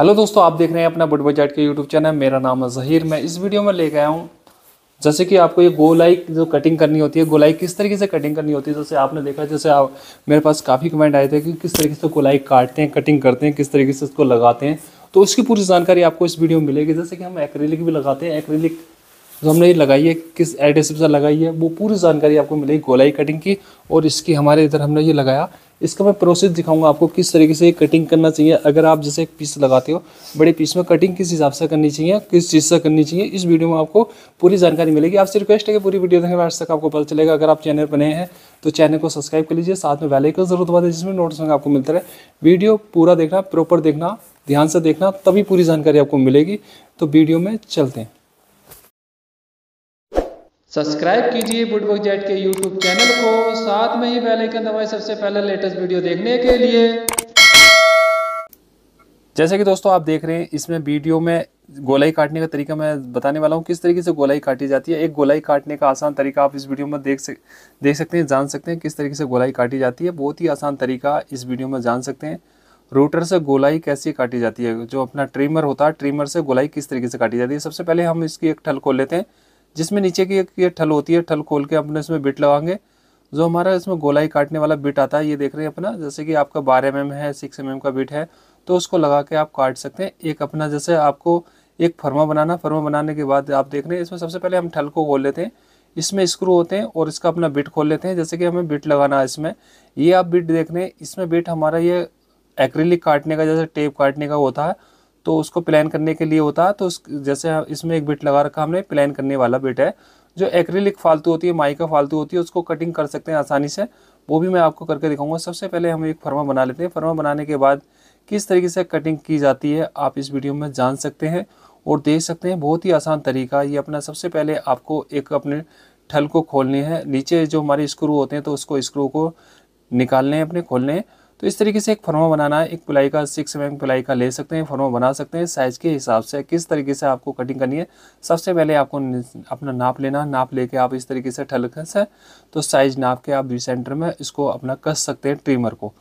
Hello दोस्तों, आप देख रहे हैं अपना बुटबॉय चैट के यूट्यूब चैनल। मेरा नाम है ज़हीर। मैं इस वीडियो में लेके आया हूँ जैसे कि आपको ये गोलाई जो कटिंग करनी होती है, गोलाई किस तरीके से कटिंग करनी होती है। जैसे आपने देखा, जैसे आप मेरे पास काफ़ी कमेंट आए थे कि किस तरीके से गोलाई काटते हैं, कटिंग करते हैं, किस तरीके से उसको लगाते हैं, तो उसकी पूरी जानकारी आपको इस वीडियो में मिलेगी। जैसे कि हम एक्रेलिक भी लगाते हैं, एक्रेलिक जो हमने लगाई है किस एडहेसिव से लगाई है, वो पूरी जानकारी आपको मिलेगी गोलाई कटिंग की। और इसकी हमारे इधर हमने ये लगाया, इसका मैं प्रोसेस दिखाऊंगा आपको किस तरीके से कटिंग करना चाहिए। अगर आप जैसे एक पीस लगाते हो, बड़े पीस में कटिंग किस हिसाब से करनी चाहिए, किस चीज़ से करनी चाहिए, इस वीडियो में आपको पूरी जानकारी मिलेगी। आपसे रिक्वेस्ट है कि पूरी वीडियो देखें, आज तक आपको पता चलेगा। अगर आप चैनल पर नए हैं तो चैनल को सब्सक्राइब कर लीजिए, साथ में बेल आइकन जरूर दबा दें जिसमें नोटिफिकेशन आपको मिलता रहे। वीडियो पूरा देखना, प्रॉपर देखना, ध्यान से देखना, तभी पूरी जानकारी आपको मिलेगी। तो वीडियो में चलते हैं। सब्सक्राइब कीजिए बुटबॉय चैट के यूट्यूब चैनल को, साथ में ही बेल आइकन दबाएं सबसे पहले लेटेस्ट वीडियो देखने के लिए। जैसे कि दोस्तों आप देख रहे हैं, इसमें वीडियो में गोलाई काटने का तरीका मैं बताने वाला हूं, किस तरीके से गोलाई काटी जाती है। एक गोलाई काटने का आसान तरीका आप इस वीडियो में देख सकते हैं, जान सकते हैं किस तरीके से गोलाई काटी जाती है। बहुत ही आसान तरीका इस वीडियो में जान सकते हैं। रूटर से गोलाई कैसे काटी जाती है, जो अपना ट्रिमर होता है, ट्रिमर से गोलाई किस तरीके से काटी जाती है। सबसे पहले हम इसकी एक ठल खोल लेते हैं, जिसमें नीचे की एक ठल होती है। ठल खोल के अपने इसमें बिट लगाएंगे, जो हमारा इसमें गोलाई काटने वाला बिट आता है। ये देख रहे हैं अपना, जैसे कि आपका 12 mm है, 6 mm का बिट है, तो उसको लगा के आप काट सकते हैं। एक अपना जैसे आपको एक फर्मा बनाना, फर्मा बनाने के बाद आप देख रहे हैं इसमें सबसे पहले हम ठल को खोल लेते हैं, इसमें स्क्रू होते हैं और इसका अपना बिट खोल लेते हैं। जैसे कि हमें बिट लगाना है इसमें, ये आप बिट देख रहे हैं, इसमें बिट हमारा ये एक्रिलिक काटने का, जैसे टेप काटने का होता है, तो उसको प्लान करने के लिए होता है। तो जैसे इसमें एक बिट लगा रखा हमने, प्लान करने वाला बिट है। जो एक्रिलिक फालतू होती है, माइका फालतू होती है, उसको कटिंग कर सकते हैं आसानी से, वो भी मैं आपको करके दिखाऊंगा। सबसे पहले हम एक फर्मा बना लेते हैं, फर्मा बनाने के बाद किस तरीके से कटिंग की जाती है आप इस वीडियो में जान सकते हैं और देख सकते हैं। बहुत ही आसान तरीका ये अपना। सबसे पहले आपको एक अपने ठल को खोलनी है, नीचे जो हमारे स्क्रू होते हैं तो उसको स्क्रू को निकालने हैं, अपने खोलने हैं। तो इस तरीके से एक फर्मा बनाना है। एक प्लाई का 6 mm प्लाई का ले सकते हैं, फर्मा बना सकते हैं साइज़ के हिसाब से, किस तरीके से आपको कटिंग करनी है। सबसे पहले आपको अपना नाप लेना, नाप लेके आप इस तरीके से ठल से तो साइज़ नाप के आप डी सेंटर में इसको अपना कस सकते हैं। ट्रिमर को,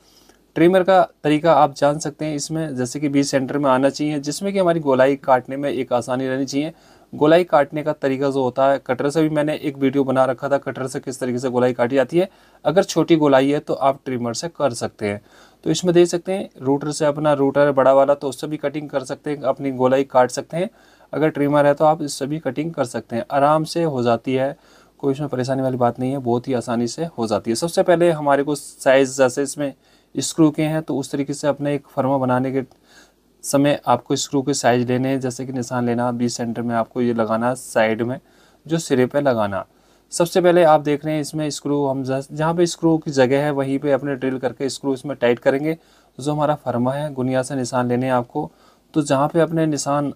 ट्रिमर का तरीका आप जान सकते हैं इसमें, जैसे कि 20 सेंटर में आना चाहिए, जिसमें कि हमारी गोलाई काटने में एक आसानी रहनी चाहिए। गोलाई काटने का तरीका जो होता है, कटर से भी मैंने एक वीडियो बना रखा था, कटर से किस तरीके से गोलाई काटी जाती है। अगर छोटी गोलाई है तो आप ट्रिमर से कर सकते हैं। तो इसमें देख सकते हैं रूटर से, अपना रूटर है बड़ा वाला तो उससे भी कटिंग कर सकते हैं, अपनी गोलाई काट सकते हैं। अगर ट्रिमर है तो आप इससे भी कटिंग कर सकते हैं, आराम से हो जाती है, कोई इसमें परेशानी वाली बात नहीं है, बहुत ही आसानी से हो जाती है। सबसे पहले हमारे को साइज़, जैसे इसमें स्क्रू के हैं तो उस तरीके से अपने एक फर्मा बनाने के समय आपको स्क्रू के साइज़ लेने हैं, जैसे कि निशान लेना 20 सेंटर में आपको ये लगाना, साइड में जो सिरे पे लगाना। सबसे पहले आप देख रहे हैं इसमें स्क्रू, हम जहाँ पे स्क्रू की जगह है वहीं पे अपने ड्रिल करके स्क्रू इसमें टाइट करेंगे। जो हमारा फर्मा है, गुनिया से निशान लेने हैं आपको, तो जहाँ पे अपने निशान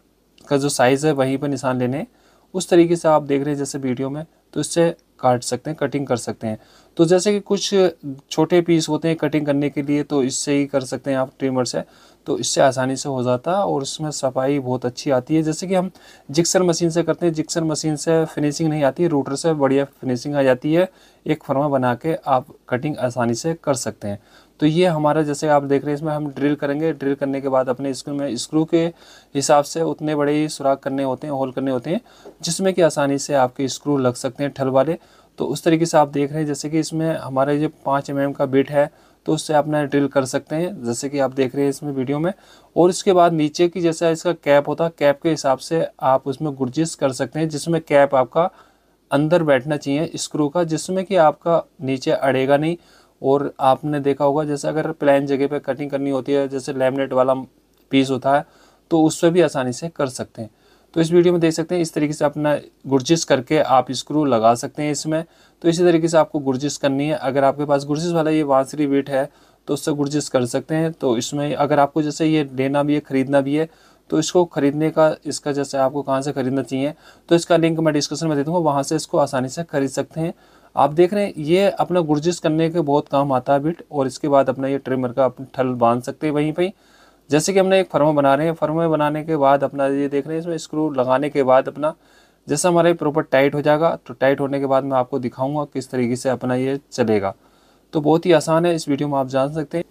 का जो साइज़ है वहीं पर निशान लेने, उस तरीके से आप देख रहे हैं जैसे वीडियो में, तो इससे काट सकते हैं, कटिंग कर सकते हैं। तो जैसे कि कुछ छोटे पीस होते हैं कटिंग करने के लिए, तो इससे ही कर सकते हैं आप ट्रिमर से, तो इससे आसानी से हो जाता है और इसमें सफाई बहुत अच्छी आती है। जैसे कि हम जिक्सर मशीन से करते हैं, जिक्सर मशीन से फिनिशिंग नहीं आती, रूटर से बढ़िया फिनिशिंग आ जाती है। एक फर्मा बना के आप कटिंग आसानी से कर सकते हैं। तो ये हमारा, जैसे आप देख रहे हैं इसमें हम ड्रिल करेंगे, ड्रिल करने के बाद अपने स्क्रू में स्क्रू के हिसाब से उतने बड़े सुराख करने होते हैं, होल करने होते हैं, जिसमें कि आसानी से आपके स्क्रू लग सकते हैं ठल वाले। तो उस तरीके से आप देख रहे हैं, जैसे कि इसमें हमारे जो 5 mm का बिट है तो उससे आप ना ड्रिल कर सकते हैं, जैसे कि आप देख रहे हैं इसमें वीडियो में। और इसके बाद नीचे की जैसा इसका कैप होता है, कैप के हिसाब से आप उसमें गुर्जिश कर सकते हैं, जिसमें कैप आपका अंदर बैठना चाहिए स्क्रू का, जिसमें कि आपका नीचे अड़ेगा नहीं। और आपने देखा होगा जैसे अगर प्लान जगह पे कटिंग करनी होती है, जैसे लैमिनेट वाला पीस होता है, तो उससे भी आसानी से कर सकते हैं। तो इस वीडियो में देख सकते हैं इस तरीके से अपना गुर्जिश करके आप स्क्रू लगा सकते हैं इसमें। तो इसी तरीके से आपको गुर्जिश करनी है। अगर आपके पास गुर्जिश वाला ये बांसरी बीट है तो उससे गुर्जिश कर सकते हैं। तो इसमें अगर आपको जैसे ये लेना भी है, ख़रीदना भी है, तो इसको ख़रीदने का, इसका जैसे आपको कहाँ से ख़रीदना चाहिए, तो इसका लिंक मैं डिस्क्रिप्शन में दे दूँगा, वहाँ से इसको आसानी से ख़रीद सकते हैं। आप देख रहे हैं ये अपना गुर्जिश करने के बहुत काम आता है बिट। और इसके बाद अपना ये ट्रिमर का अपना ठल बांध सकते हैं वहीं पर। जैसे कि हमने एक फर्मा बना रहे हैं, फर्मा बनाने के बाद अपना ये देख रहे हैं इसमें स्क्रू लगाने के बाद अपना जैसा हमारा प्रॉपर टाइट हो जाएगा। तो टाइट होने के बाद मैं आपको दिखाऊंगा किस तरीके से अपना ये चलेगा। तो बहुत ही आसान है, इस वीडियो में आप जान सकते हैं।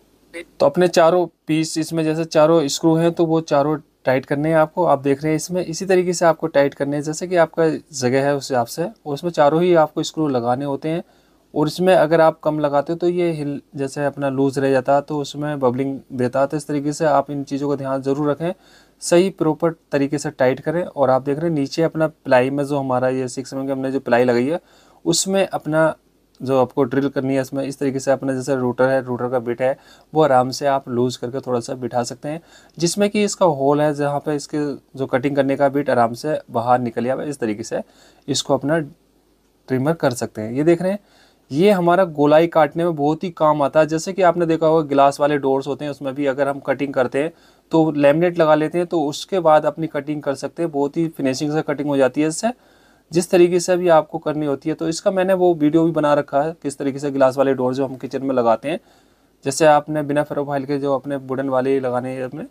तो अपने चारों पीस इसमें जैसे चारों स्क्रू हैं तो वो चारों टाइट करने हैं आपको, आप देख रहे हैं इसमें। इसी तरीके से आपको टाइट करने हैं जैसे कि आपका जगह है उस हिसाब से, और इसमें चारों ही आपको स्क्रू लगाने होते हैं। और इसमें अगर आप कम लगाते हो तो ये हिल जैसे अपना लूज़ रह जाता तो उसमें बबलिंग देता। तो इस तरीके से आप इन चीज़ों का ध्यान ज़रूर रखें, सही प्रॉपर तरीके से टाइट करें। और आप देख रहे हैं नीचे अपना प्लाई में जो हमारा ये 6 mm हमने जो प्लाई लगाई है उसमें अपना जो आपको ड्रिल करनी है इसमें इस तरीके से अपना जैसे रूटर है, रूटर का बिट है वो आराम से आप लूज़ करके थोड़ा सा बिठा सकते हैं, जिसमें कि इसका होल है जहाँ पे इसके जो कटिंग करने का बिट आराम से बाहर निकल जाए। इस तरीके से इसको अपना ट्रिमर कर सकते हैं। ये देख रहे हैं ये हमारा गोलाई काटने में बहुत ही काम आता है। जैसे कि आपने देखा होगा गिलास वाले डोर्स होते हैं उसमें भी अगर हम कटिंग करते हैं तो लैमिनेट लगा लेते हैं तो उसके बाद अपनी कटिंग कर सकते हैं, बहुत ही फिनिशिंग से कटिंग हो जाती है इससे, जिस तरीके से भी आपको करनी होती है। तो इसका मैंने वो वीडियो भी बना रखा है किस तरीके से गिलास वाले डोर जो हम किचन में लगाते हैं, जैसे आपने बिना फेरोफाइल के जो अपने वुडन वाले लगाने अपने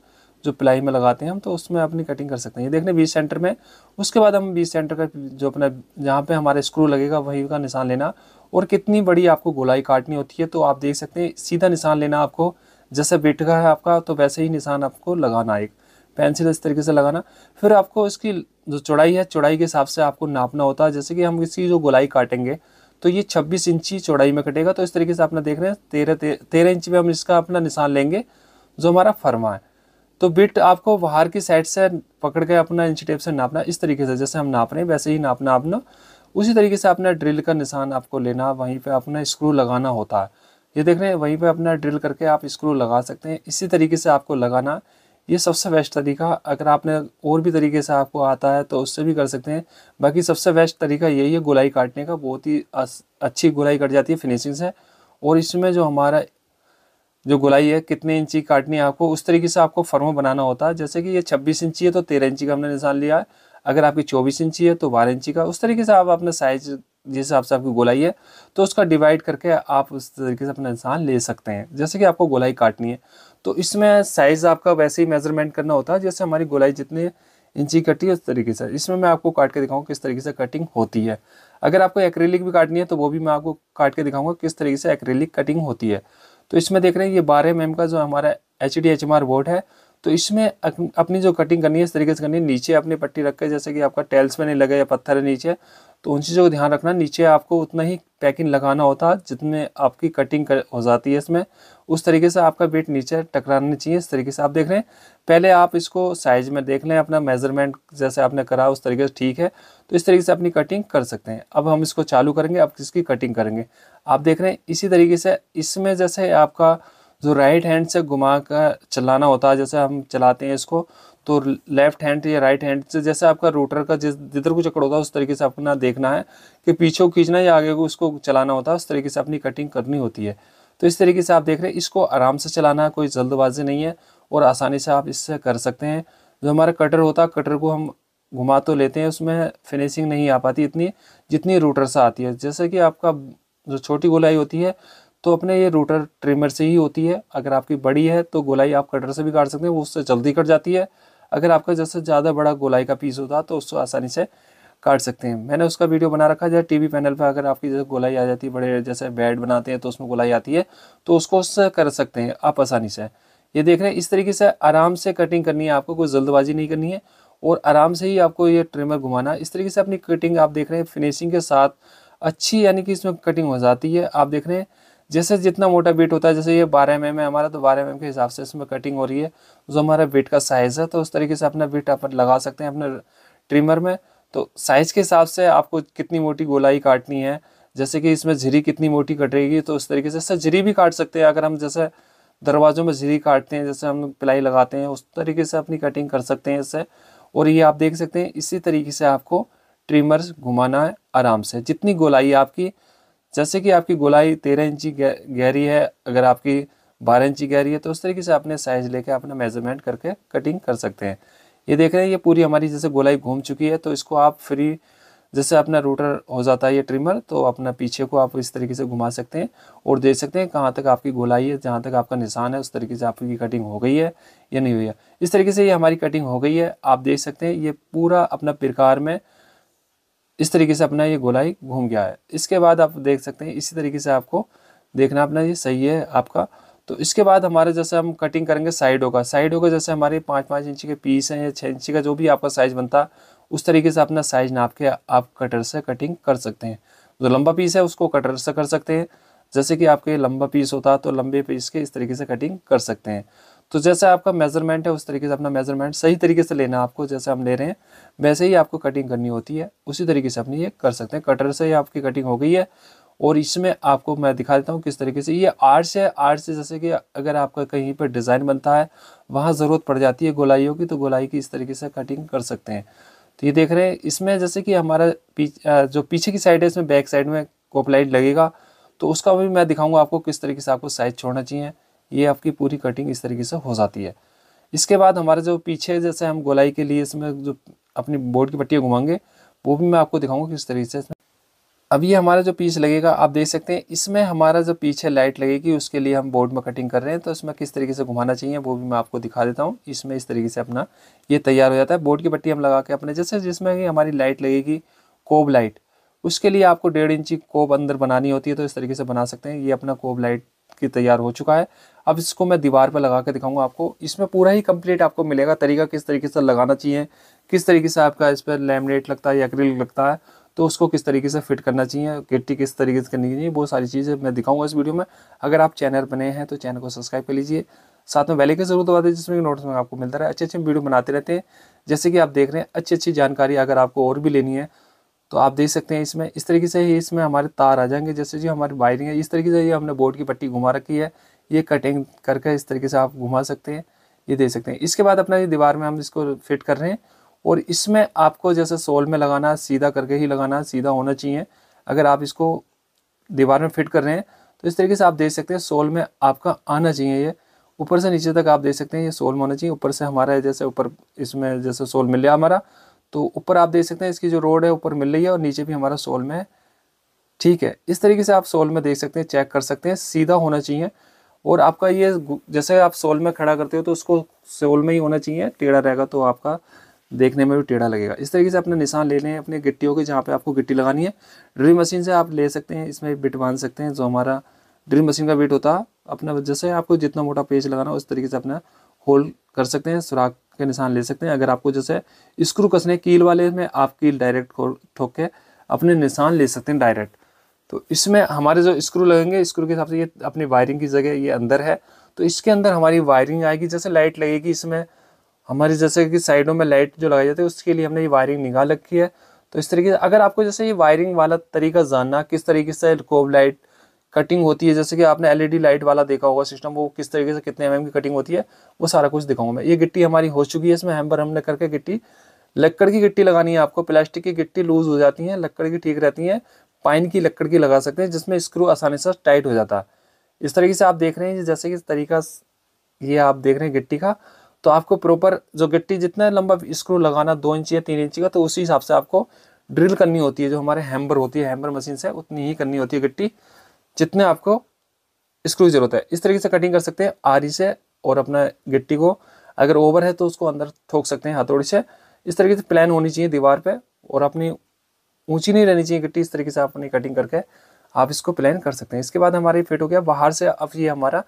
जो प्लाई में लगाते हैं हम, तो उसमें अपनी कटिंग कर सकते हैं। ये देखने बीच सेंटर में, उसके बाद हम बीच सेंटर का जो अपना जहाँ पे हमारा स्क्रू लगेगा वहीं का निशान लेना, और कितनी बड़ी आपको गोलाई काटनी होती है तो आप देख सकते हैं सीधा निशान लेना आपको, जैसे बिट का है आपका तो वैसे ही निशान आपको लगाना है, एक पेंसिल इस तरीके से लगाना। फिर आपको इसकी जो चौड़ाई है चौड़ाई के हिसाब से आपको नापना होता है। जैसे कि हम इसकी जो गोलाई काटेंगे तो ये 26 इंची चौड़ाई में कटेगा, तो इस तरीके से आपने देख रहे हैं 13 इंच में हम इसका अपना निशान लेंगे जो हमारा फर्मा है। तो बिट आपको बाहर की साइड से पकड़ के अपना इंची टेप से नापना, इस तरीके से जैसे हम नाप रहे हैं वैसे ही नापना आपने। उसी तरीके से अपना ड्रिल का निशान आपको लेना, वहीं पर अपना स्क्रू लगाना होता है। ये देख रहे हैं वहीं पर अपना ड्रिल करके आप स्क्रू लगा सकते हैं, इसी तरीके से आपको लगाना। ये सबसे बेस्ट तरीका, अगर आपने और भी तरीके से आपको आता है तो उससे भी कर सकते हैं, बाकी सबसे बेस्ट तरीका यही है गोलाई काटने का। बहुत ही अच्छी गोलाई कट जाती है फिनिशिंग से, और इसमें जो हमारा जो गोलाई है कितने इंची काटनी है आपको उस तरीके से आपको फर्मा बनाना होता है। जैसे कि ये 26 इंची है तो 13 इंची का हमने निशान लिया है, अगर आपकी 24 इंची है तो 12 इंची का, उस तरीके से आप अपना साइज जिस हिसाब से आपकी गोलाई है तो उसका डिवाइड करके आप उस तरीके से अपना निशान ले सकते हैं। जैसे कि आपको गोलाई काटनी है तो इसमें साइज़ आपका वैसे ही मेजरमेंट करना होता है, जैसे हमारी गोलाई जितने इंची कटी है उस तरीके से। इसमें मैं आपको काट के दिखाऊंगा किस तरीके से कटिंग होती है। अगर आपको एक्रेलिक भी काटनी है तो वो भी मैं आपको काट के दिखाऊंगा किस तरीके से एक्रेलिक कटिंग होती है। तो इसमें देख रहे हैं ये 12 mm का जो हमारा HDHMR बोर्ड है, तो इसमें अपनी जो कटिंग करनी है इस तरीके से करनी है। नीचे अपनी पट्टी रख के, जैसे कि आपका टेल्स में नहीं लगे या पत्थर है नीचे, तो उन चीज़ों को ध्यान रखना। नीचे आपको उतना ही पैकिंग लगाना होता है जितने आपकी कटिंग हो जाती है इसमें, उस तरीके से आपका बिट नीचे टकराना चाहिए। इस तरीके से आप देख रहे हैं, पहले आप इसको साइज़ में देख लें, अपना मेजरमेंट जैसे आपने करा उस तरीके से ठीक है, तो इस तरीके से अपनी कटिंग कर सकते हैं। अब हम इसको चालू करेंगे, अब इसकी कटिंग करेंगे। आप देख रहे हैं इसी तरीके से इसमें जैसे आपका जो राइट हैंड से घुमा कर चलाना होता है, जैसे हम चलाते हैं इसको, तो लेफ्ट हैंड या राइट हैंड से जैसे आपका रोटर का जिस जिधर को चक्कर होता है उस तरीके से अपना देखना है कि पीछे को खींचना या आगे को उसको चलाना होता है, उस तरीके से अपनी कटिंग करनी होती है। तो इस तरीके से आप देख रहे हैं इसको आराम से चलाना है, कोई जल्दबाजी नहीं है, और आसानी से आप इससे कर सकते हैं। जो हमारा कटर होता है, कटर को हम घुमा तो लेते हैं, उसमें फिनिशिंग नहीं आ पाती इतनी जितनी रोटर से आती है। जैसे कि आपका जो छोटी गोलाई होती है तो अपने ये रोटर ट्रिमर से ही होती है, अगर आपकी बड़ी है तो गोलाई आप कटर से भी काट सकते हैं, वो उससे जल्दी कट जाती है। अगर आपका जैसे ज़्यादा बड़ा गोलाई का पीस होता तो उसको आसानी से काट सकते हैं। मैंने उसका वीडियो बना रखा है। जैसे टीवी पैनल पर अगर आपकी जैसे गोलाई आ जाती है, बड़े जैसे बेड बनाते हैं तो उसमें गोलाई आती है, तो उसको उससे कर सकते हैं आप आसानी से। ये देख रहे हैं इस तरीके से आराम से कटिंग करनी है आपको, कोई जल्दबाजी नहीं करनी है, और आराम से ही आपको ये ट्रिमर घुमाना है। इस तरीके से अपनी कटिंग आप देख रहे हैं फिनिशिंग के साथ अच्छी, यानी कि इसमें कटिंग हो जाती है। आप देख रहे हैं जैसे जितना मोटा बिट होता है, जैसे ये 12 mm है हमारा, तो 12 mm के हिसाब से इसमें कटिंग हो रही है जो हमारा बिट का साइज़ है, तो उस तरीके से अपना बिट अपन लगा सकते हैं अपने ट्रिमर में। तो साइज़ के हिसाब से आपको कितनी मोटी गोलाई काटनी है, जैसे कि इसमें झिरी कितनी मोटी कटेगी, तो उस तरीके से इससे झिरी भी काट सकते हैं। अगर हम जैसे दरवाज़ों में झिरी काटते हैं, जैसे हम प्लाई लगाते हैं, उस तरीके से अपनी कटिंग कर सकते हैं इससे। और ये आप देख सकते हैं इसी तरीके से आपको ट्रिमर घुमाना है आराम से, जितनी गोलाई आपकी, जैसे कि आपकी गोलाई 13 इंची गहरी है, अगर आपकी 12 इंची गहरी है, तो उस तरीके से अपने साइज़ लेके अपना मेजरमेंट करके कटिंग कर सकते हैं। ये देख रहे हैं ये पूरी हमारी जैसे गोलाई घूम चुकी है, तो इसको आप फ्री जैसे अपना रोटर हो जाता है ये ट्रिमर, तो अपना पीछे को आप इस तरीके से घुमा सकते हैं और देख सकते हैं कहाँ तक आपकी गोलाई है, जहाँ तक आपका निशान है उस तरीके से आपकी कटिंग हो गई है या नहीं हुई है। इस तरीके से ये हमारी कटिंग हो गई है। आप देख सकते हैं ये पूरा अपना प्रकार में इस तरीके से अपना ये गोलाई घूम गया है। इसके बाद आप देख सकते हैं इसी तरीके से आपको देखना अपना ये सही है आपका। तो इसके बाद हमारे जैसे हम कटिंग करेंगे साइड होगा जैसे हमारे 5-5 इंची के पीस हैं या 6 इंची का जो भी आपका साइज़ बनता उस तरीके से अपना साइज़ नाप के आप कटर से कटिंग कर सकते हैं। जो लंबा पीस है उसको कटर से कर सकते हैं, जैसे कि आपके लंबा पीस होता तो लंबे पीस के इस तरीके से कटिंग कर सकते हैं। तो जैसे आपका मेज़रमेंट है उस तरीके से अपना मेज़रमेंट सही तरीके से लेना, आपको जैसे हम ले रहे हैं वैसे ही आपको कटिंग करनी होती है, उसी तरीके से अपनी ये कर सकते हैं। कटर से ही आपकी कटिंग हो गई है और इसमें आपको मैं दिखा देता हूँ किस तरीके से ये आर्ट्स है। आर्ट्स से जैसे कि अगर आपका कहीं पर डिज़ाइन बनता है वहाँ ज़रूरत पड़ जाती है गोलाइयों की, तो गोलाई की इस तरीके से कटिंग कर सकते हैं। तो ये देख रहे हैं इसमें जैसे कि हमारा जो पीछे की साइड है इसमें बैक साइड में कोपलाइन लगेगा, तो उसका भी मैं दिखाऊंगा आपको किस तरीके से आपको साइज़ छोड़ना चाहिए। ये आपकी पूरी कटिंग इस तरीके से हो जाती है। इसके बाद हमारे जो पीछे जैसे हम गोलाई के लिए इसमें जो अपनी बोर्ड की पट्टियाँ घुमाएंगे वो भी मैं आपको दिखाऊंगा किस तरीके से। अब ये हमारा जो पीस लगेगा आप देख सकते हैं, इसमें हमारा जो पीछे लाइट लगेगी उसके लिए हम बोर्ड में कटिंग कर रहे हैं, तो इसमें किस तरीके से घुमाना चाहिए वो भी मैं आपको दिखा देता हूँ। इसमें इस तरीके से अपना ये तैयार हो जाता है। बोर्ड की पट्टी हम लगा के अपने जैसे जिसमें कि हमारी लाइट लगेगी कोब लाइट, उसके लिए आपको 1.5 इंची कोब अंदर बनानी होती है, तो इस तरीके से बना सकते हैं। ये अपना कोब लाइट की तैयार हो चुका है। अब इसको मैं दीवार पर लगा के दिखाऊंगा आपको। इसमें पूरा ही कंप्लीट आपको मिलेगा तरीका किस तरीके से लगाना चाहिए, किस तरीके से आपका इस पर लैमिनेट लगता है या एक्रिलिक लगता है, तो उसको किस तरीके से फिट करना चाहिए, गिट्टी किस तरीके से करनी चाहिए, वो सारी चीज़ें मैं दिखाऊंगा इस वीडियो में। अगर आप चैनल बने हैं तो चैनल को सब्सक्राइब कर लीजिए, साथ में बेल आइकन जरूर दबा दीजिए जिसमें नोटिस में आपको मिलता रहे। अच्छे वीडियो बनाते रहते हैं, जैसे कि आप देख रहे हैं। अच्छी जानकारी अगर आपको और भी लेनी है तो आप देख सकते हैं। इसमें इस तरीके से ही इसमें हमारे तार आ जाएंगे, जैसे जी हमारी वायरिंग है इस तरीके से ही हमने बोर्ड की पट्टी घुमा रखी है। ये कटिंग करके इस तरीके से आप घुमा सकते हैं, ये देख सकते हैं। इसके बाद अपना ये दीवार में हम इसको फिट कर रहे हैं और इसमें आपको जैसे सोल में लगाना सीधा करके ही लगाना, सीधा होना चाहिए। अगर आप इसको दीवार में फिट कर रहे हैं तो इस तरीके से आप देख सकते हैं सोल में आपका आना चाहिए। ये ऊपर से नीचे तक आप देख सकते हैं ये सोल में होना चाहिए। ऊपर से हमारा जैसे ऊपर इसमें जैसे सोल मिल गया हमारा, तो ऊपर आप देख सकते हैं इसकी जो रोड है ऊपर मिल रही है और नीचे भी हमारा सोल में है, ठीक है। इस तरीके से आप सोल में देख सकते हैं, चेक कर सकते हैं, सीधा होना चाहिए। और आपका ये जैसे आप सोल में खड़ा करते हो तो उसको सोल में ही होना चाहिए, टेढ़ा रहेगा तो आपका देखने में भी टेढ़ा लगेगा। इस तरीके से अपने निशान ले लें अपने गिट्टियों के, जहाँ पे आपको गिट्टी लगानी है। ड्रिल मशीन से आप ले सकते हैं, इसमें बिट बांध सकते हैं। जो हमारा ड्रिल मशीन का बिट होता है अपना, जैसे आपको जितना मोटा पेज लगाना उस तरीके से अपना होल कर सकते हैं, सुराख के निशान ले सकते हैं। अगर आपको जैसे स्क्रू कसने कील वाले में आप कील डायरेक्ट ठोक के अपने निशान ले सकते हैं डायरेक्ट। तो इसमें हमारे जो स्क्रू लगेंगे स्क्रू के हिसाब से ये अपनी वायरिंग की जगह ये अंदर है, तो इसके अंदर हमारी वायरिंग आएगी। जैसे लाइट लगेगी इसमें हमारी, जैसे कि साइडों में लाइट जो लगाई जाती है उसके लिए हमने ये वायरिंग निकाल रखी है। तो इस तरीके से अगर आपको जैसे ये वायरिंग वाला तरीका जानना किस तरीके से कोब लाइट कटिंग होती है, जैसे कि आपने एलईडी लाइट वाला देखा होगा सिस्टम, वो किस तरीके से कितने एमएम की कटिंग होती है वो सारा कुछ दिखाऊंगा मैं। ये गिट्टी हमारी हो चुकी है, इसमें हैम्बर हमने करके गिट्टी, लक्कड़ की गिट्टी लगानी है आपको। प्लास्टिक की गिट्टी लूज हो जाती है, लक्कड़ की ठीक रहती है, पाइन की लक्कड़ की लगा सकते हैं जिसमें स्क्रू आसानी से टाइट हो जाता है। इस तरीके से आप देख रहे हैं, जैसे कि तरीका ये आप देख रहे हैं गिट्टी का, तो आपको प्रॉपर जो गिट्टी जितना लंबा स्क्रू लगाना 2 इंच या 3 इंची का, तो उसी हिसाब से आपको ड्रिल करनी होती है। जो हमारे हैम्बर होती है, हैम्बर मशीन से उतनी ही करनी होती है गिट्टी जितने आपको स्क्रू की जरूरत है। इस तरीके से कटिंग कर सकते हैं आरी से, और अपना गिट्टी को अगर ओवर है तो उसको अंदर ठोक सकते हैं हथौड़ी से। इस तरीके से प्लान होनी चाहिए दीवार पे, और अपनी ऊंची नहीं रहनी चाहिए गिट्टी। इस तरीके से आप अपनी कटिंग करके आप इसको प्लान कर सकते हैं। इसके बाद हमारी फिट हो गया बाहर से। अब ये हमारा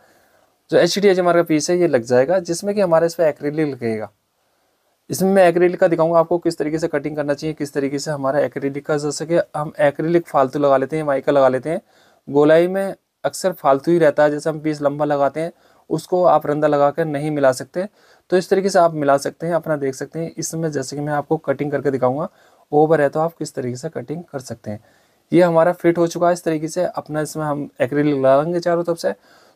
जो HDH हमारा पीस है ये लग जाएगा, जिसमें कि हमारा इस पर एक्रिलिक लगेगा। इसमें मैं एक्रिलिक का दिखाऊंगा आपको किस तरीके से कटिंग करना चाहिए, किस तरीके से हमारा एक्रिलिक का, जैसे कि हम एक्रिलिक फालतू लगा लेते हैं, माइका लगा लेते हैं, गोलाई में अक्सर फालतू ही रहता है। जैसे हम पीस लंबा लगाते हैं उसको आप रंधा लगा कर नहीं मिला सकते, तो इस तरीके से आप मिला सकते हैं अपना, देख सकते हैं। इसमें जैसे कि मैं आपको कटिंग करके दिखाऊंगा, ओवर है तो आप किस तरीके से कटिंग कर सकते हैं। ये हमारा फिट हो चुका है इस तरीके से अपना। इसमें हम एक्रिलिक लगाएंगे चारों तरफ से,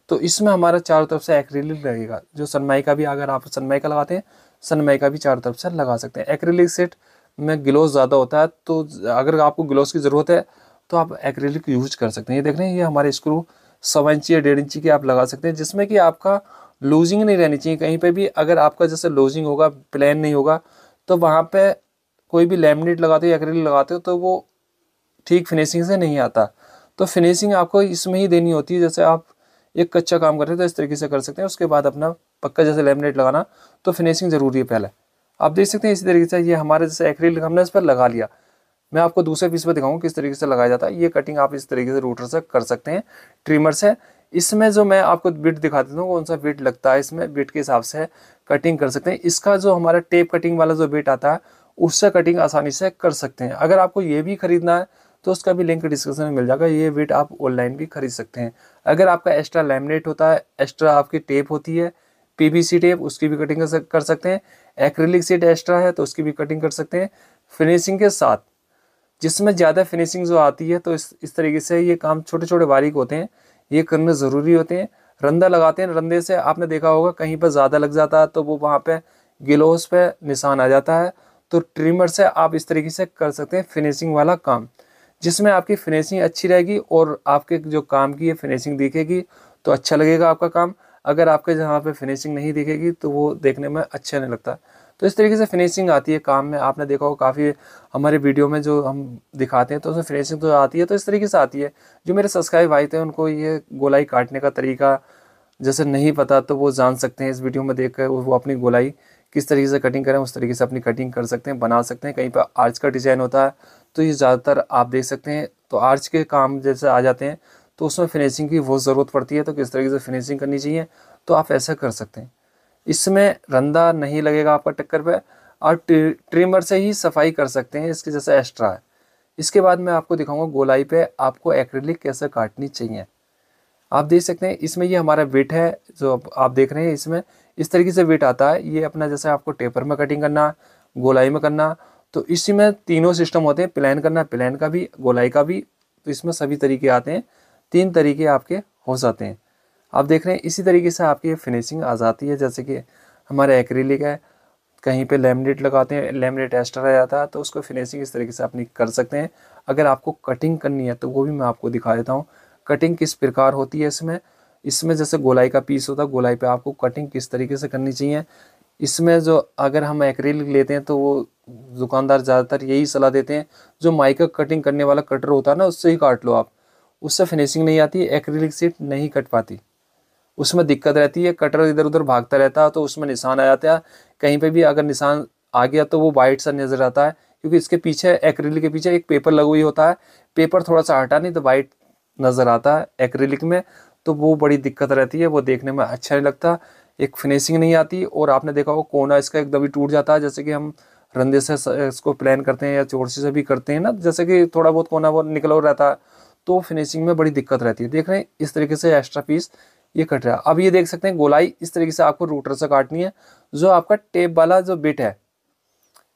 तो इसमें हमारा चारों तरफ से एक्रिलिक लगेगा। जो सनमाइका भी, अगर आप सनमाइका लगाते हैं सनमाइका भी चारों तरफ से लगा सकते हैं। एक्रिलिक सेट में ग्लोस ज़्यादा होता है, तो अगर आपको ग्लोस की ज़रूरत है तो आप एक्रिलिक यूज कर सकते हैं। ये देख रहे हैं ये हमारे स्क्रू 7 इंची या 1.5 इंची के आप लगा सकते हैं, जिसमें कि आपका लूजिंग नहीं रहनी चाहिए कहीं पे भी। अगर आपका जैसे लूजिंग होगा, प्लान नहीं होगा, तो वहाँ पे कोई भी लैमिनेट लगाते हो या एक्रिलिक लगाते हो तो वो ठीक फिनिशिंग से नहीं आता। तो फिनिशिंग आपको इसमें ही देनी होती है। जैसे आप एक कच्चा काम करते हैं तो इस तरीके से कर सकते हैं, उसके बाद अपना पक्का जैसे लैमिनेट लगाना, तो फिनिशिंग ज़रूरी है पहले। आप देख सकते हैं इसी तरीके से ये हमारे जैसे एक्रिलिक हमने इस पर लगा लिया। मैं आपको दूसरे पीस पर दिखाऊंगा किस तरीके से लगाया जाता है। ये कटिंग आप इस तरीके से रूटर से कर सकते हैं, ट्रिमर से। इसमें जो मैं आपको बिट दिखा देता हूँ कौन सा बिट लगता है, इसमें बिट के हिसाब से कटिंग कर सकते हैं। इसका जो हमारा टेप कटिंग वाला जो बिट आता है उससे कटिंग आसानी से कर सकते हैं। अगर आपको ये भी खरीदना है तो उसका भी लिंक डिस्क्रिप्शन में मिल जाएगा। ये बिट आप ऑनलाइन भी खरीद सकते हैं। अगर आपका एक्स्ट्रा लैमिनेट होता है, एक्स्ट्रा आपकी टेप होती है पीवीसी टेप, उसकी भी कटिंग कर सकते हैं। एक्रिलिक सीट एक्स्ट्रा है तो उसकी भी कटिंग कर सकते हैं फिनिशिंग के साथ, जिसमें ज़्यादा फिनिशिंग जो आती है। तो इस तरीके से ये काम छोटे छोटे बारीक होते हैं, ये करने ज़रूरी होते हैं। रंदा लगाते हैं, रंदे से आपने देखा होगा कहीं पर ज़्यादा लग जाता है तो वो वहाँ पर ग्लोव्स पे निशान आ जाता है। तो ट्रिमर से आप इस तरीके से कर सकते हैं फिनिशिंग वाला काम, जिसमें आपकी फिनिशिंग अच्छी रहेगी और आपके जो काम की है फिनिशिंग दिखेगी तो अच्छा लगेगा आपका काम। अगर आपके जहाँ पे फिनिशिंग नहीं दिखेगी तो वो देखने में अच्छा नहीं लगता। तो इस तरीके से फिनिशिंग आती है काम में। आपने देखा होगा काफ़ी हमारे वीडियो में जो हम दिखाते हैं तो उसमें फिनिशिंग तो आती है, तो इस तरीके से आती है। जो मेरे सब्सक्राइब भाई थे उनको ये गोलाई काटने का तरीका जैसे नहीं पता तो वो जान सकते हैं इस वीडियो में देख कर। वो अपनी गोलाई किस तरीके से कटिंग करें उस तरीके से अपनी कटिंग कर सकते हैं, बना सकते हैं। कहीं पर आर्च का डिज़ाइन होता है तो ये ज़्यादातर आप देख सकते हैं तो आर्च के काम जैसे आ जाते हैं तो उसमें फिनिशिंग की बहुत ज़रूरत पड़ती है। तो किस तरीके से फिनिशिंग करनी चाहिए तो आप ऐसा कर सकते हैं। इसमें रंदा नहीं लगेगा आपका टक्कर पे और ट्रिमर से ही सफाई कर सकते हैं। इसके जैसे एक्स्ट्रा है। इसके बाद मैं आपको दिखाऊंगा गोलाई पे आपको एक्रिलिक कैसे काटनी चाहिए। आप देख सकते हैं इसमें ये हमारा वेट है जो आप देख रहे हैं, इसमें इस तरीके से वेट आता है। ये अपना जैसे आपको टेपर में कटिंग करना, गोलाई में करना, तो इसी में तीनों सिस्टम होते हैं। प्लान करना, प्लान का भी, गोलाई का भी, तो इसमें सभी तरीके आते हैं। तीन तरीके आपके हो जाते हैं, आप देख रहे हैं। इसी तरीके से आपकी फिनिशिंग आ जाती है। जैसे कि हमारा एक्रिलिक है, कहीं पे लेमिनेट लगाते हैं, लेमिनेट एक्स्ट्रा रह जाता है तो उसको फिनिशिंग इस तरीके से आप कर सकते हैं। अगर आपको कटिंग करनी है तो वो भी मैं आपको दिखा देता हूँ कटिंग किस प्रकार होती है। इसमें जैसे गोलाई का पीस होता है, गोलाई पर आपको कटिंग किस तरीके से करनी चाहिए। इसमें जो अगर हम एक्रिलिक लेते हैं तो वो दुकानदार ज़्यादातर यही सलाह देते हैं, जो माइका कटिंग करने वाला कटर होता है ना उससे ही काट लो आप, उससे फिनिशिंग नहीं आती। एक्रिलिक सीट नहीं कट पाती, उसमें दिक्कत रहती है, कटर इधर उधर भागता रहता है तो उसमें निशान आ जाता है। कहीं पे भी अगर निशान आ गया तो वो वाइट सा नज़र आता है, क्योंकि इसके पीछे एक्रिलिक के पीछे एक पेपर लगा हुई होता है। पेपर थोड़ा सा हटा नहीं तो वाइट नज़र आता है एक्रिलिक में, तो वो बड़ी दिक्कत रहती है, वो देखने में अच्छा नहीं लगता, एक फिनिशिंग नहीं आती। और आपने देखा वो कोना इसका एकदम ही टूट जाता है। जैसे कि हम रंधे से इसको प्लान करते हैं या चोरसी से भी करते हैं ना, जैसे कि थोड़ा बहुत कोना वो निकला हुआ रहता है तो फिनिशिंग में बड़ी दिक्कत रहती है। देख रहे हैं इस तरीके से एक्स्ट्रा पीस ये कट रहा है। अब ये देख सकते हैं गोलाई इस तरीके से आपको रूटर से काटनी है, जो आपका टेप वाला जो बिट है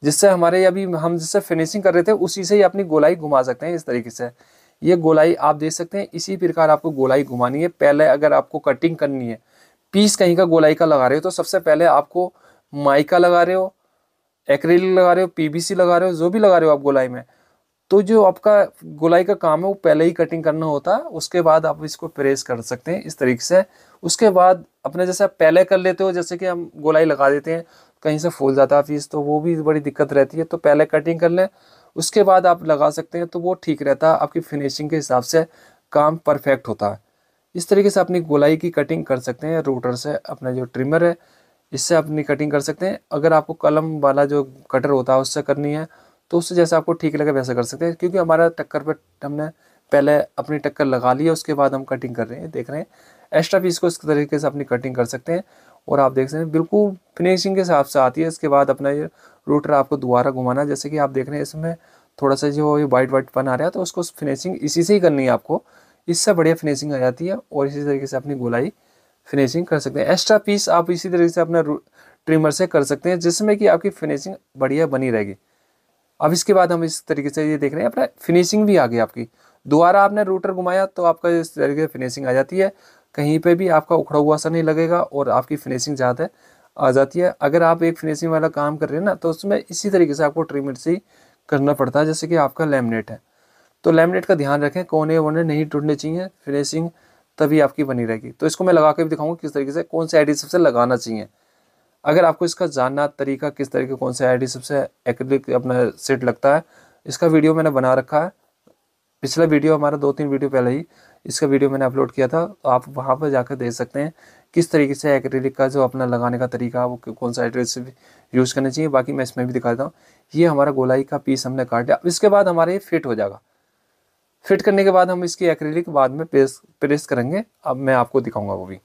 जिससे हमारे अभी हम जिससे फिनिशिंग कर रहे थे उसी से ही अपनी गोलाई घुमा सकते हैं इस तरीके से। ये गोलाई आप देख सकते हैं, इसी प्रकार आपको गोलाई घुमानी है। पहले अगर आपको कटिंग करनी है, पीस कहीं का गोलाई का लगा रहे हो तो सबसे पहले आपको माइका लगा रहे हो, एक्रिलिक लगा रहे हो, पीवीसी लगा रहे हो, जो भी लगा रहे हो आप गोलाई में, तो जो आपका गोलाई का काम है वो पहले ही कटिंग करना होता है। उसके बाद आप इसको प्रेस कर सकते हैं इस तरीके से। उसके बाद अपने जैसे आप पहले कर लेते हो, जैसे कि हम गोलाई लगा देते हैं कहीं से फूल जाता है पीस तो वो भी बड़ी दिक्कत रहती है, तो पहले कटिंग कर लें उसके बाद आप लगा सकते हैं तो वो ठीक रहता है। आपकी फिनिशिंग के हिसाब से काम परफेक्ट होता है। इस तरीके से अपनी गोलाई की कटिंग कर सकते हैं रूटर से। अपना जो ट्रिमर है इससे अपनी कटिंग कर सकते हैं। अगर आपको कलम वाला जो कटर होता है उससे करनी है तो उससे जैसे आपको ठीक लगे वैसे कर सकते हैं, क्योंकि हमारा टक्कर पर हमने पहले अपनी टक्कर लगा ली है उसके बाद हम कटिंग कर रहे हैं। देख रहे हैं एक्स्ट्रा पीस को इस तरीके से अपनी कटिंग कर सकते हैं और आप देख सकते हैं बिल्कुल फिनिशिंग के हिसाब से आती है। इसके बाद अपना ये रूटर आपको दोबारा घुमाना, जैसे कि आप देख रहे हैं इसमें थोड़ा सा जो ये वाइट वाइट पन आ रहा है तो उसको फिनिशिंग इसी से ही करनी है आपको, इससे बढ़िया फिनिशिंग आ जाती है। और इसी तरीके से अपनी गोलाई फिनिशिंग कर सकते हैं। एक्स्ट्रा पीस आप इसी तरीके से अपना ट्रिमर से कर सकते हैं, जिसमें कि आपकी फिनिशिंग बढ़िया बनी रहेगी। अब इसके बाद हम इस तरीके से ये देख रहे हैं अपना फिनिशिंग भी आ गई आपकी। दोबारा आपने रूटर घुमाया तो आपका इस तरीके से फिनिशिंग आ जाती है, कहीं पे भी आपका उखड़ा हुआ सा नहीं लगेगा और आपकी फिनिशिंग ज़्यादा आ जाती है। अगर आप एक फिनिशिंग वाला काम कर रहे हैं ना तो उसमें इसी तरीके से आपको ट्रिमर से ही करना पड़ता है। जैसे कि आपका लेमिनेट है तो लेमिनेट का ध्यान रखें, कोने वोने नहीं टूटने चाहिए, फिनिशिंग तभी आपकी बनी रहेगी। तो इसको मैं लगा के भी दिखाऊंगा किस तरीके से कौन से एडिटिव से लगाना चाहिए। अगर आपको इसका जानना तरीका किस तरीके कौन से एडिटिव से एक्रिलिक अपना सेट लगता है, इसका वीडियो मैंने बना रखा है। पिछला वीडियो हमारा 2-3 वीडियो पहले ही इसका वीडियो मैंने अपलोड किया था, तो आप वहाँ पर जाकर देख सकते हैं किस तरीके से एक्रिलिक का जो अपना लगाने का तरीका है वो कौन सा एडिटिव यूज़ करना चाहिए। बाकी मैं इसमें भी दिखाता हूँ। ये हमारा गोलाई का पीस हमने काटा, इसके बाद हमारा ये फिट हो जाएगा। फिट करने के बाद हम इसकी एक्रेलिक बाद में प्रेस करेंगे। अब मैं आपको दिखाऊंगा वो भी।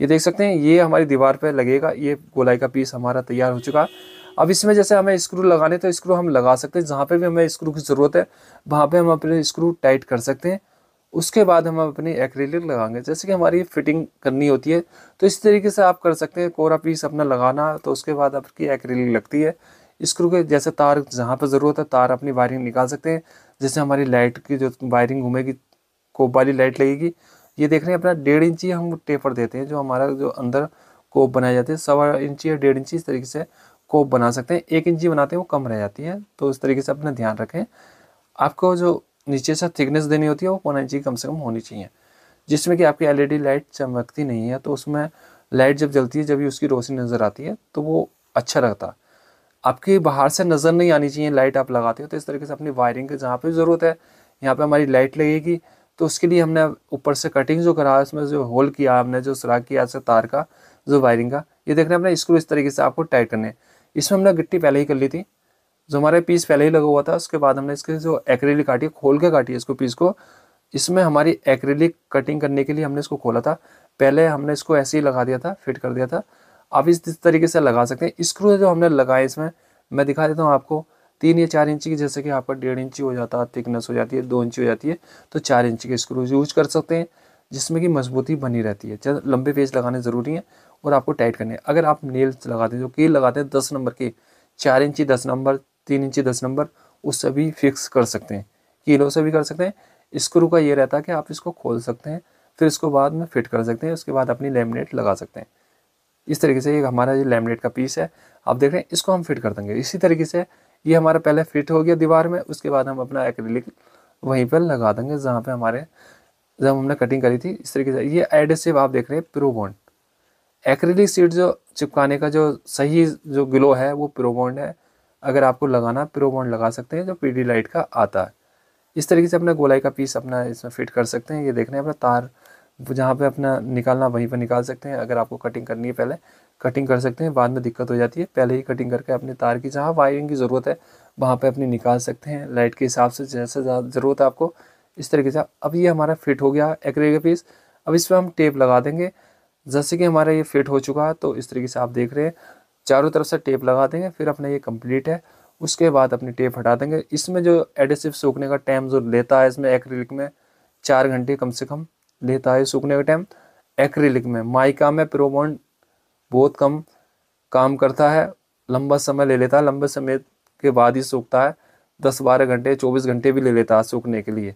ये देख सकते हैं ये हमारी दीवार पे लगेगा। ये गोलाई का पीस हमारा तैयार हो चुका। अब इसमें जैसे हमें स्क्रू लगाने तो स्क्रू हम लगा सकते हैं, जहाँ पे भी हमें स्क्रू की ज़रूरत है वहाँ पे हम अपने स्क्रू टाइट कर सकते हैं। उसके बाद हम अपनी एक्रेलिक लगाएंगे। जैसे कि हमारी फिटिंग करनी होती है तो इस तरीके से आप कर सकते हैं। कोरा पीस अपना लगाना तो उसके बाद आपकी एक्रेलिक लगती है। स्क्रू के जैसे तार जहाँ पर ज़रूरत है तार अपनी वायरिंग निकाल सकते हैं। जैसे हमारी लाइट की जो वायरिंग घूमेगी कोप वाली लाइट लगेगी। ये देख रहे हैं अपना 1.5 इंची हम टेपर देते हैं, जो हमारा जो अंदर कोप बनाए जाते हैं 1.25 इंची या 1.5 इंची इस तरीके से कोप बना सकते हैं। 1 इंची बनाते हैं वो कम रह जाती है, तो इस तरीके से अपना ध्यान रखें। आपको जो नीचे से थिकनेस देनी होती है वो 1.25 इंची कम से कम होनी चाहिए, जिसमें कि आपकी एलईडी लाइट चमकती नहीं है। तो उसमें लाइट जब जलती है, जब भी उसकी रोशनी नज़र आती है तो वो अच्छा लगता। आपकी बाहर से नज़र नहीं आनी चाहिए लाइट आप लगाते हो। तो इस तरीके से अपनी वायरिंग की जहाँ पे ज़रूरत है यहाँ पे हमारी लाइट लगेगी। तो उसके लिए हमने ऊपर से कटिंग जो करा उसमें जो होल किया हमने जो सुराख किया से तार का जो वायरिंग का, ये देखना अपने स्क्रू इस तरीके से आपको टाइट करने। इसमें हमने गिट्टी पहले ही कर ली थी, जो हमारे पीस पहले ही लगा हुआ था। उसके बाद हमने इसके जो एक्रेलिक काटी खोल के काटी इसको पीस को। इसमें हमारी एक्रेलिक कटिंग करने के लिए हमने इसको खोला था, पहले हमने इसको ऐसे ही लगा दिया था, फिट कर दिया था। आप इस तरीके से लगा सकते हैं। स्क्रू जो हमने लगाए इसमें मैं दिखा देता हूँ आपको 3 या 4 इंची की। जैसे कि आपका 1.5 इंची हो जाता है थिकनेस हो जाती है, 2 इंची हो जाती है, तो 4 इंची के स्क्रू यूज कर सकते हैं, जिसमें कि मजबूती बनी रहती है। लंबे पेच लगाने ज़रूरी हैं और आपको टाइट करने। अगर आप नेल्स लगाते हैं जो कील लगाते हैं 10 नंबर की, 4 इंची 10 नंबर 3 इंची 10 नंबर, उससे भी फिक्स कर सकते हैं, कीलों से भी कर सकते हैं। स्क्रू का ये रहता है कि आप इसको खोल सकते हैं, फिर इसको बाद में फिट कर सकते हैं, उसके बाद अपनी लैमिनेट लगा सकते हैं। इस तरीके से ये हमारा ये लैमिनेट का पीस है, आप देख रहे हैं, इसको हम फिट कर देंगे। इसी तरीके से ये हमारा पहले फिट हो गया दीवार में, उसके बाद हम अपना एक्रिलिक वहीं पर लगा देंगे जहाँ पे हमारे जब हमने कटिंग करी थी। इस तरीके से ये एडेसिव आप देख रहे हैं प्रोबॉन्ड एक्रिलिक सीट जो चिपकाने का जो सही जो ग्लो है वो प्रोबॉन्ड है। अगर आपको लगाना प्रोबॉन्ड लगा सकते हैं जो पीडी लाइट का आता है। इस तरीके से अपना गोलाई का पीस अपना इसमें फिट कर सकते हैं। ये देख रहे हैं अपना तार जहाँ पे अपना निकालना वहीं पर निकाल सकते हैं। अगर आपको कटिंग करनी है पहले कटिंग कर सकते हैं, बाद में दिक्कत हो जाती है। पहले ही कटिंग करके अपने तार की जहाँ वायरिंग की ज़रूरत है वहाँ पे अपनी निकाल सकते हैं, लाइट के हिसाब से जैसे ज़रूरत है आपको। इस तरीके से अब ये हमारा फिट हो गया एक्रेलिक पीस। अब इस पर हम टेप लगा देंगे। जैसे कि हमारा ये फिट हो चुका है तो इस तरीके से आप देख रहे हैं चारों तरफ से टेप लगा देंगे। फिर अपना ये कम्प्लीट है, उसके बाद अपनी टेप हटा देंगे। इसमें जो एडेसिव सूखने का टाइम जो लेता है इसमें एक्रेलिक में 4 घंटे कम से कम लेता है सूखने का टाइम। एक्रेलिक में माइका में प्रोबॉन्ड बहुत कम काम करता है, लंबा समय ले लेता है, लंबे समय के बाद ही सूखता है। 10-12 घंटे 24 घंटे भी ले लेता है सूखने के लिए,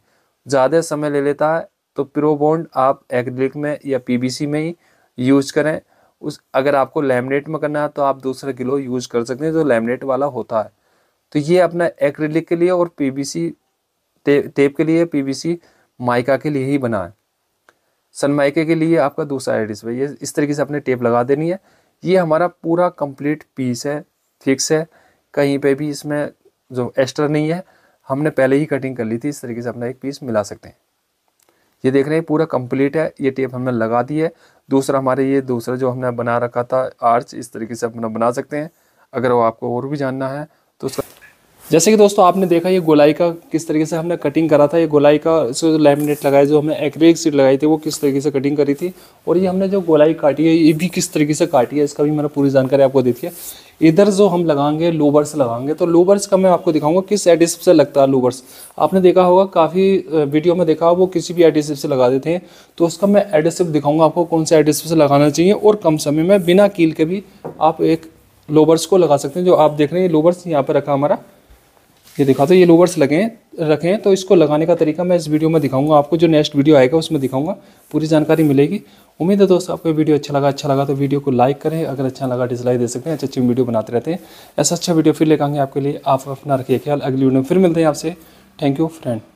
ज़्यादा समय ले लेता है। तो प्रोबॉन्ड आप एक्रेलिक में या पीवीसी में ही यूज करें। उस अगर आपको लैमिनेट में करना है तो आप दूसरा ग्लो यूज कर सकते हैं जो लैमिनेट वाला होता है। तो ये अपना एक्रेलिक के लिए और पीवीसी टेप के लिए पीवीसी माइका के लिए ही बना है। सनमाइके के लिए आपका दूसरा एडिस पे ये इस तरीके से अपने टेप लगा देनी है। ये हमारा पूरा कंप्लीट पीस है, फिक्स है, कहीं पे भी इसमें जो एक्स्ट्रा नहीं है, हमने पहले ही कटिंग कर ली थी। इस तरीके से अपना एक पीस मिला सकते हैं। ये देख रहे हैं पूरा कंप्लीट है, ये टेप हमने लगा दी है। दूसरा हमारे ये दूसरा जो हमने बना रखा था आर्च, इस तरीके से अपना बना सकते हैं। अगर वो आपको और भी जानना है तो उसका जैसे कि दोस्तों आपने देखा ये गोलाई का किस तरीके से हमने कटिंग करा था। ये गोलाई का जो लैमिनेट लगाया जो हमने एक्रेलिक सीट लगाई थी वो किस तरीके से कटिंग करी थी, और ये हमने जो गोलाई काटी है ये भी किस तरीके से काटी है, इसका भी मैंने पूरी जानकारी आपको दी है। इधर जो हम लगाएंगे लूवर्स लगाएंगे, तो लूवर्स का मैं आपको दिखाऊंगा किस एडिसिव से लगता है। लूवर्स आपने देखा होगा काफ़ी वीडियो में देखा वो किसी भी एडिसिव से लगा देते हैं, तो उसका मैं एडिसिव दिखाऊंगा आपको कौन सा एडिसिव से लगाना चाहिए और कम समय में बिना कील के भी आप एक लूवर्स को लगा सकते हैं। जो आप देख रहे हैं लूवर्स यहाँ पर रखा हमारा, ये दिखा दो, ये लूवर्स लगे रखें। तो इसको लगाने का तरीका मैं इस वीडियो में दिखाऊंगा आपको, जो नेक्स्ट वीडियो आएगा उसमें दिखाऊंगा, पूरी जानकारी मिलेगी। उम्मीद है दोस्तों आपको वीडियो अच्छा लगा तो वीडियो को लाइक करें, अगर अच्छा लगा डिसलाइक दे सकते हैं। अच्छे अच्छे वीडियो बनाते रहते हैं, ऐसा अच्छा वीडियो फिर लेकर आएंगे आपके लिए। आप अपना रखिए ख्याल, अगली वीडियो में फिर मिलते हैं आपसे। Thank you friend.